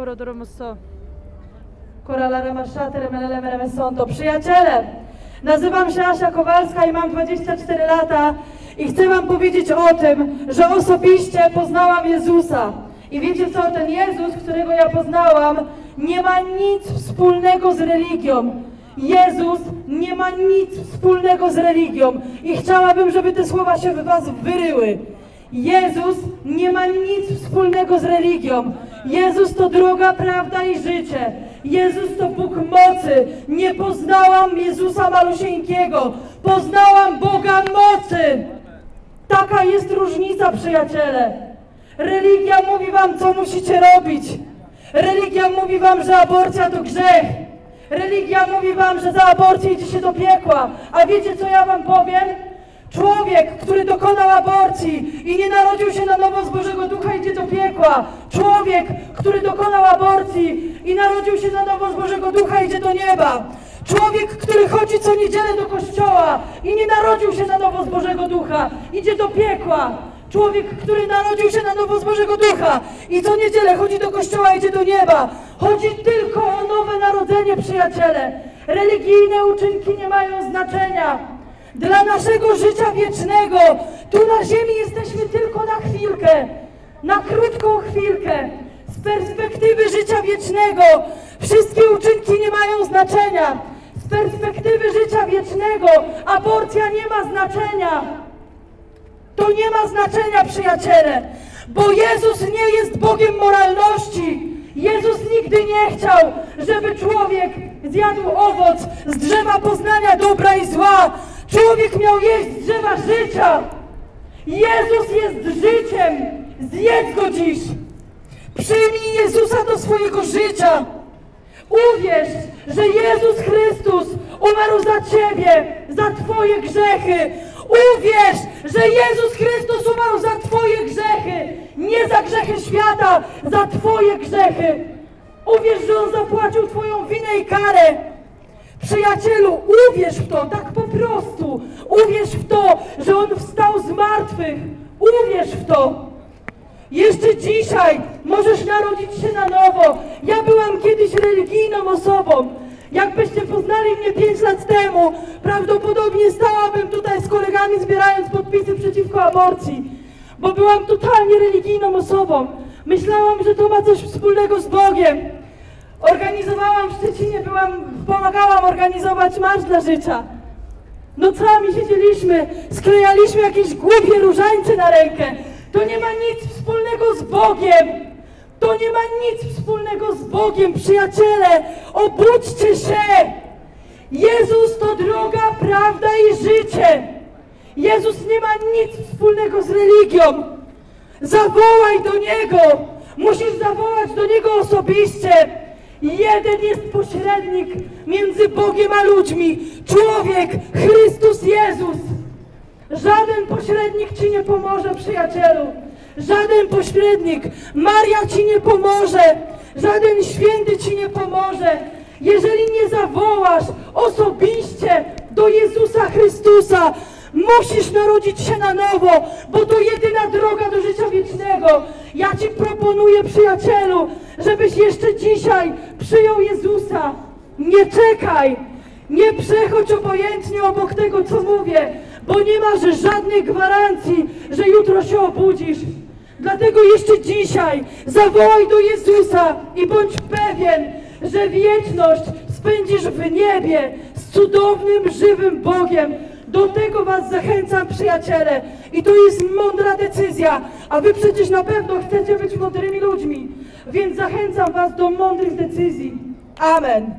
Porodoromoso. Koralarem Marszaterem, Elemerem Sąto. Przyjaciele! Nazywam się Asia Kowalska i mam 24 lata i chcę wam powiedzieć o tym, że osobiście poznałam Jezusa. I wiecie co? Ten Jezus, którego ja poznałam, nie ma nic wspólnego z religią. Jezus nie ma nic wspólnego z religią. I chciałabym, żeby te słowa się w was wyryły. Jezus nie ma nic wspólnego z religią. Jezus to droga, prawda i życie. Jezus to Bóg mocy. Nie poznałam Jezusa malusieńkiego. Poznałam Boga mocy. Taka jest różnica, przyjaciele. Religia mówi wam, co musicie robić. Religia mówi wam, że aborcja to grzech. Religia mówi wam, że za aborcję idzie się do piekła. A wiecie, co ja wam powiem? Człowiek, który dokonał aborcji i nie narodził się na nowo z Bożego Ducha, idzie do piekła. Człowiek, który dokonał aborcji i narodził się na nowo z Bożego Ducha, idzie do nieba. Człowiek, który chodzi co niedzielę do kościoła i nie narodził się na nowo z Bożego Ducha, idzie do piekła. Człowiek, który narodził się na nowo z Bożego Ducha i co niedzielę chodzi do kościoła, idzie do nieba. Chodzi tylko o nowe narodzenie, przyjaciele. Religijne uczynki nie mają znaczenia. Dla naszego życia wiecznego, tu na ziemi jesteśmy tylko na chwilkę, na krótką chwilkę. Z perspektywy życia wiecznego wszystkie uczynki nie mają znaczenia. Z perspektywy życia wiecznego aborcja nie ma znaczenia. To nie ma znaczenia, przyjaciele, bo Jezus nie jest Bogiem moralności. Jezus nigdy nie chciał, żeby człowiek zjadł owoc z drzewa poznania dobra i zła. Człowiek miał jeść z drzewa życia. Jezus jest życiem. Zjedz go dziś. Przyjmij Jezusa do swojego życia. Uwierz, że Jezus Chrystus umarł za ciebie, za twoje grzechy. Uwierz, że Jezus Chrystus umarł za twoje grzechy. Nie za grzechy świata, za twoje grzechy. Uwierz, że On zapłacił twoją winę i karę. Przyjacielu, uwierz w to, tak po prostu. Uwierz w to, że On wstał z martwych. Uwierz w to. Jeszcze dzisiaj możesz narodzić się na nowo. Ja byłam kiedyś religijną osobą. Jakbyście poznali mnie 5 lat temu, prawdopodobnie stałabym tutaj z kolegami, zbierając podpisy przeciwko aborcji. Bo byłam totalnie religijną osobą. Myślałam, że to ma coś wspólnego z Bogiem. Organizowałam w Szczecinie, pomagałam organizować Marsz dla Życia. Nocami siedzieliśmy, sklejaliśmy jakieś głupie różańce na rękę. To nie ma nic wspólnego z Bogiem. To nie ma nic wspólnego z Bogiem, przyjaciele. Obudźcie się. Jezus to droga, prawda i życie. Jezus nie ma nic wspólnego z religią. Zawołaj do Niego. Musisz zawołać do Niego osobiście. Jeden jest pośrednik między Bogiem a ludźmi. Człowiek, Chrystus Jezus. Żaden pośrednik ci nie pomoże, przyjacielu. Żaden pośrednik. Maria ci nie pomoże. Żaden święty ci nie pomoże. Jeżeli nie zawołasz osobiście do Jezusa Chrystusa, musisz narodzić się na nowo, bo to jedyna droga do życia wiecznego. Ja ci proponuję, przyjacielu, żebyś jeszcze dzisiaj przyjął Jezusa. Nie czekaj, nie przechodź obojętnie obok tego, co mówię, bo nie masz żadnej gwarancji, że jutro się obudzisz. Dlatego jeszcze dzisiaj zawołaj do Jezusa i bądź pewien, że wieczność spędzisz w niebie z cudownym, żywym Bogiem. Do tego was zachęcam, przyjaciele. I to jest mądra decyzja, a wy przecież na pewno chcecie być mądrymi ludźmi. Więc zachęcam was do mądrych decyzji. Amen.